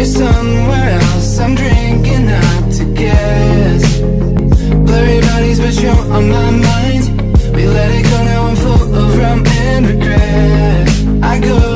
You're somewhere else, I'm drinking up to guess. Blurry bodies, but you're on my mind. We let it go, now I'm full of rum and regret. I go